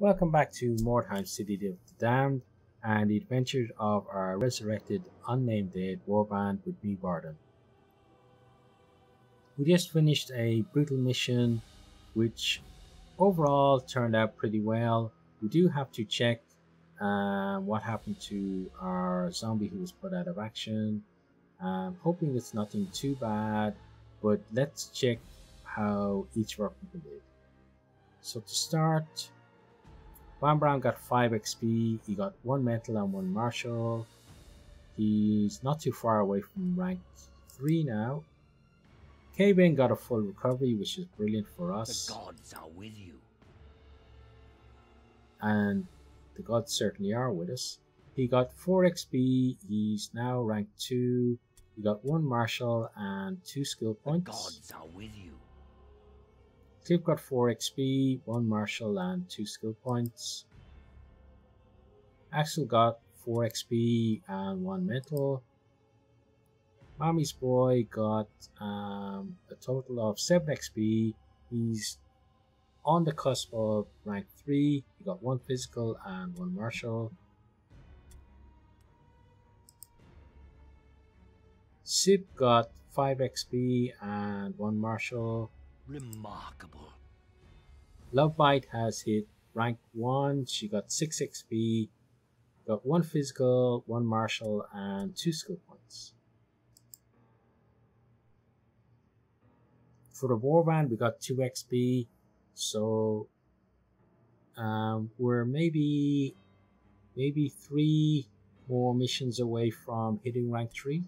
Welcome back to Mordheim, City of the Damned, and the adventures of our resurrected, unnamed dead warband with me, Mordheim. We just finished a brutal mission, which overall turned out pretty well. We do have to check what happened to our zombie who was put out of action. I'm hoping it's nothing too bad, but let's check how each of our people did. So to start, Van Brown got 5 XP, he got 1 mental and 1 martial. He's not too far away from rank 3 now. K-Bane got a full recovery, which is brilliant for us. The gods are with you. And the gods certainly are with us. He got 4 XP, he's now rank 2. He got 1 martial and 2 skill points. The gods are with you. Clip got 4 XP, 1 martial and 2 skill points. Axel got 4 XP and 1 mental. Mommy's boy got a total of 7 XP. He's on the cusp of rank 3. He got 1 physical and 1 martial. Sip got 5 XP and 1 martial. Remarkable. Lovebite has hit rank 1. She got 6 XP, got 1 physical, 1 martial, and 2 skill points. For the warband, we got 2 XP, so we're maybe 3 more missions away from hitting rank 3.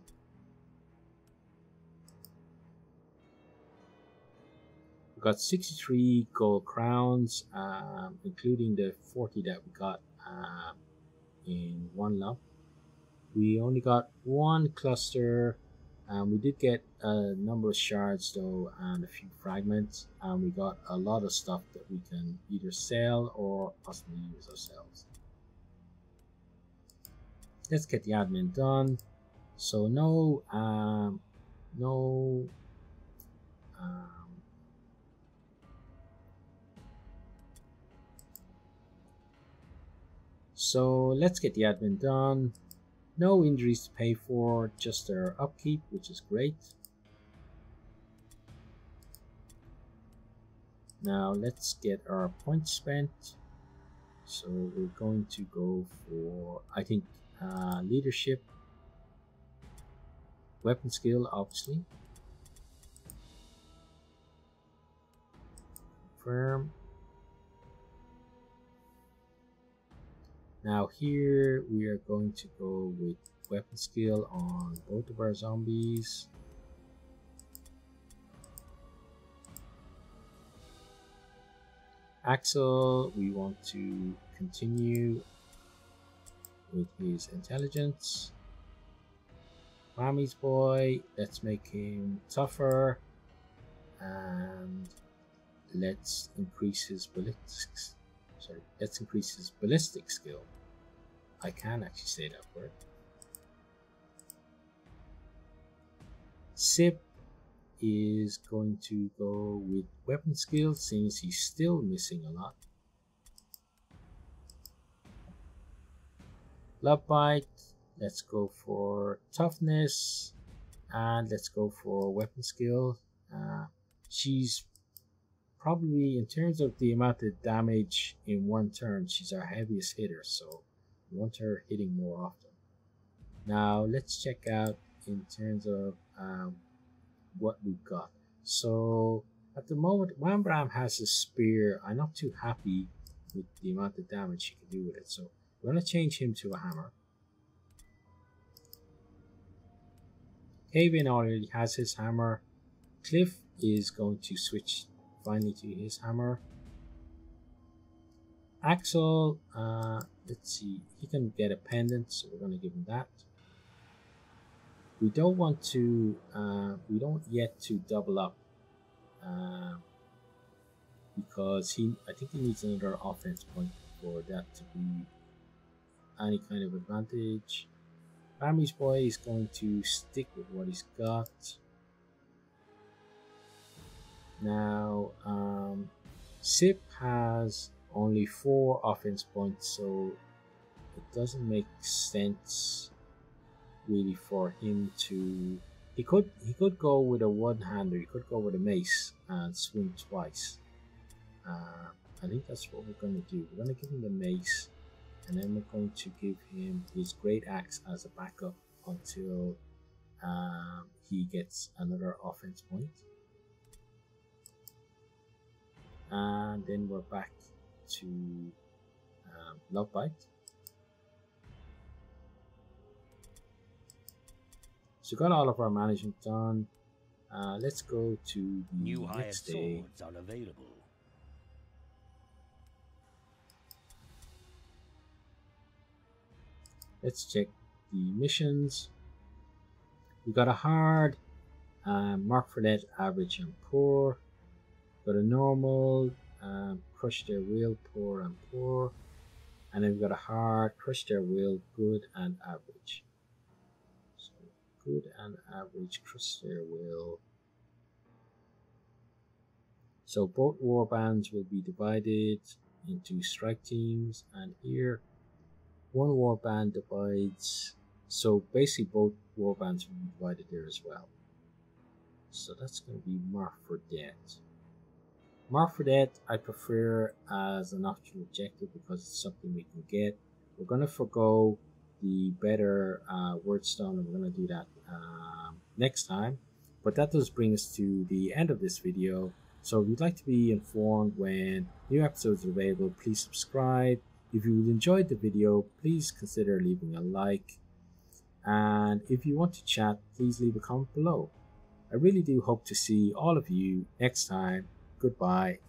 Got 63 gold crowns, including the 40 that we got in one lump. We only got 1 cluster, and we did get a number of shards though, and a few fragments, and we got a lot of stuff that we can either sell or possibly use ourselves. Let's get the admin done. So let's get the admin done. No injuries to pay for, just their upkeep, which is great. Now let's get our points spent. So we're going to go for, I think, leadership, weapon skill, obviously. Confirm. Now here we are going to go with weapon skill on both of our zombies. Axel, we want to continue with his intelligence. Mommy's boy, let's make him tougher and let's increase his ballistics. Sorry, let's increase his ballistic skill. I can actually say that word. Sip is going to go with weapon skill since he's still missing a lot. Lovebite, let's go for toughness and let's go for weapon skill. She's probably, in terms of the amount of damage in one turn, she's our heaviest hitter, so we want her hitting more often. Now let's check out in terms of what we've got. So at the moment, Wambram has a spear. I'm not too happy with the amount of damage she can do with it, so we're going to change him to a hammer. Kevin already has his hammer. Cliff is going to switch finally to his hammer. Axel, let's see, he can get a pendant, so we're going to give him that. We don't want to, we don't yet to double up because I think he needs another offense point for that to be any kind of advantage. Family's boy is going to stick with what he's got. Now Sip has only 4 offense points, so it doesn't make sense really for him to. He could go with a one-hander. He could go with a mace and swing twice. I think that's what we're going to do. We're going to give him the mace, and then we're going to give him his great axe as a backup until he gets another offense point. And then we're back to Love Bite. So got all of our management done. Let's go to the new next day. Swords are available. Let's check the missions. We got a hard, mark for lead, average, and poor. Got a normal, crush their will, poor, and poor. And then we got a hard, crush their will, good, and average. So good and average, crush their will. So both war bands will be divided into strike teams, and here one war band divides. So basically both war bands will be divided there as well. So that's going to be Mark for Death. Mark for Death I prefer as an optional objective because it's something we can get. We're going to forgo the better Wordstone, and we're going to do that next time. But that does bring us to the end of this video. So if you'd like to be informed when new episodes are available, please subscribe. If you enjoyed the video, please consider leaving a like, and if you want to chat, please leave a comment below. I really do hope to see all of you next time. Goodbye.